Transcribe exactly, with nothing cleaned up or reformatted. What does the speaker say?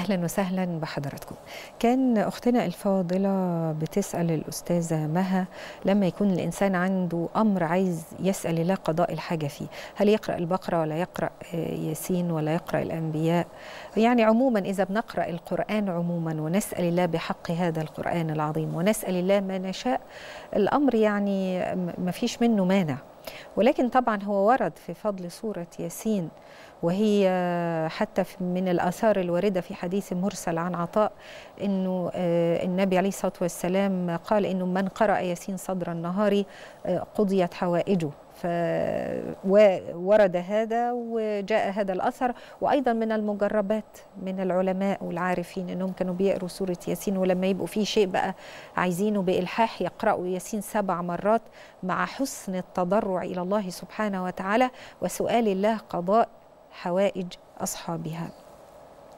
أهلا وسهلا بحضراتكم. كان أختنا الفاضلة بتسأل الأستاذة مها، لما يكون الإنسان عنده أمر عايز يسأل الله قضاء الحاجة فيه، هل يقرأ البقرة ولا يقرأ ياسين ولا يقرأ الأنبياء؟ يعني عموما إذا بنقرأ القرآن عموما ونسأل الله بحق هذا القرآن العظيم ونسأل الله ما نشاء، الأمر يعني ما فيش منه مانع. ولكن طبعا هو ورد في فضل سورة ياسين، وهي حتى من الآثار الواردة في حديث مرسل عن عطاء أنه النبي عليه الصلاة والسلام قال أنه من قرأ ياسين صدر النهار قضيت حوائجه، فورد هذا وجاء هذا الأثر. وأيضا من المجربات من العلماء والعارفين أنهم كانوا بيقروا سورة ياسين، ولما يبقوا فيه شيء بقى عايزينه بإلحاح يقرأوا ياسين سبع مرات مع حسن التضرع إلى الله سبحانه وتعالى وسؤال الله قضاء حوائج أصحابها.